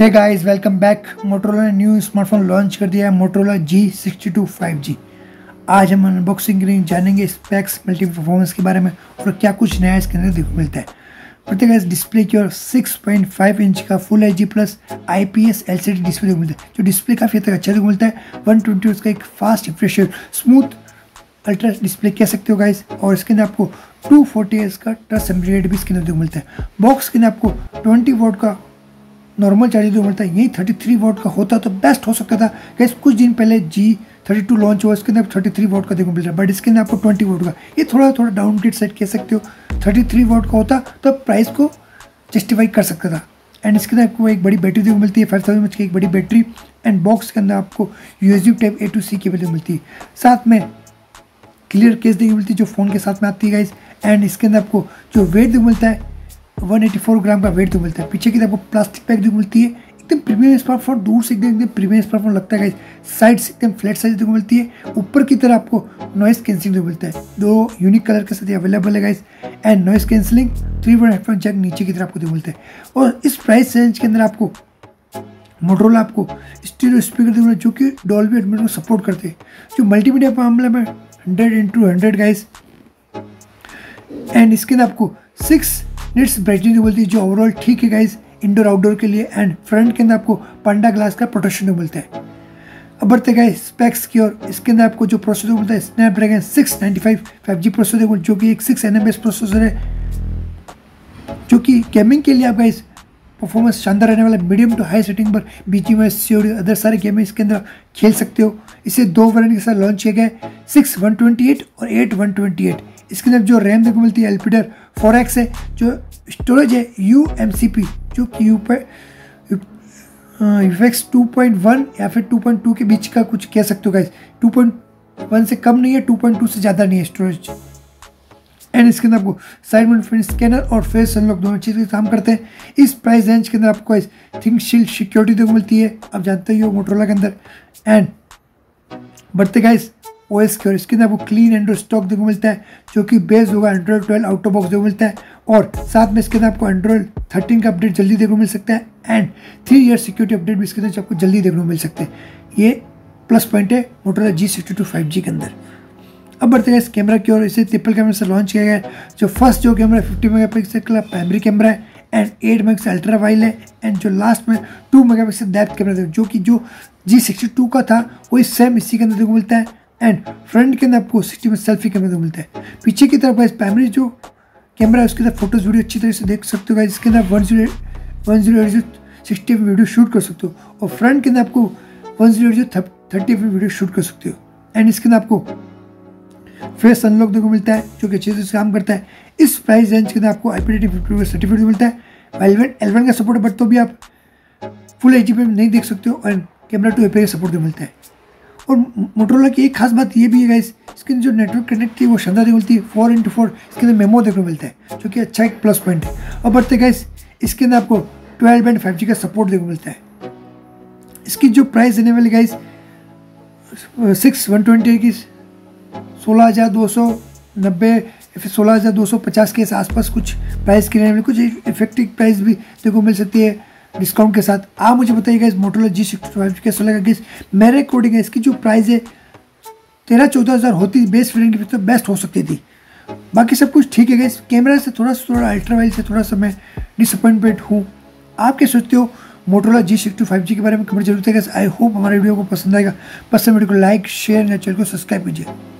हे guys welcome back. Motorola ने new smartphone launch कर दिया है, मोटोरोला G62 5G। आज हम अनबॉक्सिंग करेंगे, जानेंगे स्पेक्स, मल्टी परफॉर्मेंस के बारे में और क्या कुछ नया इसके अंदर देखने मिलता है। प्रत्येक इस डिस्प्ले की ओर 6.5 इंच का full H D plus IPS LCD display देखने मिलता है, जो डिस्प्ले काफ़ी तक अच्छा देखने मिलता है। 120 उसका एक fast refresh smooth ultra display कह सकते हो गाइस। और इसके अंदर आपको 240 Hz का टच सेंसिटिव रेट भी इसके अंदर देखने मिलता है। बॉक्स के अंदर आपको 20 W का नॉर्मल चार्जर जो मिलता है, यही 33 W का होता तो बेस्ट हो सकता था गाइस। कुछ दिन पहले G32 लॉन्च हुआ, इसके अंदर 33 W का देखने मिल रहा है, बट इसके अंदर आपको 20 W का, ये थोड़ा डाउनग्रेड सेट कह सकते हो। 33 W का होता तो प्राइस को जस्टिफाई कर सकता था। एंड इसके अंदर आपको एक बड़ी बैटरी देखने मिलती है, 5000 mAh की एक बड़ी बैटरी। एंड बॉक्स के अंदर आपको USB Type A to C cable मिलती है, साथ में क्लियर केस देखने मिलती है जो फ़ोन के साथ में आती है गाइस। एंड इसके अंदर आपको जो वेट देखने मिलता है 184 ग्राम का वेट तो मिलता है। पीछे की तरफ प्लास्टिक पैक जो मिलती है, एकदम प्रीमियम स्मार्टफोन, दूर से एकदम प्रीमियम स्मार्टफोन लगता है। साइड से एकदम फ्लैट साइज देखो मिलती है, ऊपर की तरफ आपको नॉइस कैंसिलिंग जो मिलता है, दो यूनिक कलर के साथ अवेलेबल है guys. And noise cancelling 3-in headphone jack नीचे की तरफ आपको जो मिलता है। और इस प्राइस रेंज के अंदर आपको मोटोरोला आपको स्टीरियो स्पीकर देखो जो कि डॉल्बी एटमॉस को सपोर्ट करते हैं, जो मल्टीमीडिया मामले में 100x100 गाइस। एंड इसके अंदर आपको 6 nits ब्राइटनेस जो मिलती है, जो ओवरऑल ठीक है गाइज इंडोर आउटडोर के लिए। एंड फ्रंट के अंदर आपको पांडा ग्लास का प्रोटेक्शन जो मिलता है। अब बढ़ते गाइज स्पेक्स की और इसके अंदर आपको जो प्रोसेसर मिलता है स्नैपड्रैगन 695 5G प्रोसेसर, जो कि एक 6 nm प्रोसेसर है, जो कि गेमिंग के लिए आप गाइज परफॉर्मेंस शानदार रहने वाला। मीडियम टू हाई सेटिंग पर BGMI, COD अदर सारे गेम इसके अंदर खेल सकते हो। इसे 2 वेरिएंट के साथ लॉन्च किया गया है, 6/128 और 8/128। इसके अंदर जो रैम देखो मिलती है एलपीडीआर 4X है, जो स्टोरेज है UMCP जो कि UFX 2.1 या फिर 2.2 के बीच का कुछ कह सकते हो गाइस। 2.1 से कम नहीं है, 2.2 से ज़्यादा नहीं है स्टोरेज। एंड इसके अंदर आपको साइड माउंट स्कैनर और फेस अनलॉक दोनों चीज़ काम करते हैं। इस प्राइस रेंज के अंदर आपको ThinkShield सिक्योरिटी देखो मिलती है, आप जानते ही हो मोटोरोला के अंदर। एंड बढ़ते गाइस OS की और इसके अंदर आपको क्लीन एंड्रॉइड स्टॉक देखो मिलता है, जो कि बेस्ड होगा एंड्रॉइड 12 आउट ऑफ बॉक्स देखो मिलता है। और साथ में इसके अंदर आपको एंड्रॉइड 13 का अपडेट जल्दी देखो मिल सकता है। एंड 3 ईयर सिक्योरिटी अपडेट भी इसके अंदर आपको जल्दी देखने को मिल सकते हैं। ये प्लस पॉइंट है मोटोरोला G62 5G के अंदर। अब बढ़ते हैं इस कैमरा की और, इसे ट्रिपल कैमरा से लॉन्च किया गया है। जो फर्स्ट जो कैमरा 50 MP का प्राइमरी कैमरा है एंड 8 MP अल्ट्रा वाइड है। एंड जो लास्ट में 2 MP डेप्थ कैमरा था, जो कि जो G62 का था वही सेम इसी के अंदर देखो मिलता है। एंड फ्रंट के अंदर आपको 60 सेल्फी कैमरा देखो मिलता है। पीछे की तरफ गाइस प्राइमरी जो कैमरा है उसके अंदर फोटोज वीडियो अच्छी तरह से देख सकते हो गाइस। इसके अंदर 1080x60 वीडियो शूट कर सकते हो। और फ्रंट के अंदर आपको 1080x30 वीडियो शूट कर सकते हो। एंड इसके अंदर आपको फेस अनलॉक देखो मिलता है, जो कि अच्छे से काम करता है। इस प्राइस रेंज के अंदर आपको IP50 सर्टिफिकेट मिलता है, L1 का सपोर्ट, बट तो भी आप फुल एच डी में नहीं देख सकते हो। And camera two API support भी मिलता है। और मोटोरोला की एक खास बात ये भी है गाइस, इसके अंदर जो नेटवर्क कनेक्ट थी वो शानदार देखने मिलती है, 4x4 इसके अंदर मेमो देखने मिलता है, जो कि अच्छा एक प्लस पॉइंट है। और बढ़ते गाइस इसके अंदर आपको 12 बैंड 5G का सपोर्ट देखने मिलता है। इसकी जो प्राइस देने वाली गाइस 6/128 की 16,290 या फिर 16,250 के आसपास कुछ प्राइस की रहने वाली, कुछ इफेक्टिव प्राइस भी देखने को मिल सकती है डिस्काउंट के साथ। आप मुझे बताइएगा इस मोटोरोला G62 कैसा लगा गाइस। मेरे अकॉर्डिंग है इसकी जो प्राइस है 13-14 हज़ार होती बेस्ट फ्रेंड की तो बेस्ट हो सकती थी। बाकी सब कुछ ठीक है गाइस। कैमरा से थोड़ा अल्ट्रा वाइड से थोड़ा सा मैं डिसअपॉइंटमेंट हूँ। आप क्या सोचते हो मोटोरोला G62 5G के बारे में? कमेंट जरूर करें गाइस। आई होप हमारे वीडियो को पसंद आएगा। पसंद वीडियो को लाइक शेयर और चैनल को सब्सक्राइब कीजिए।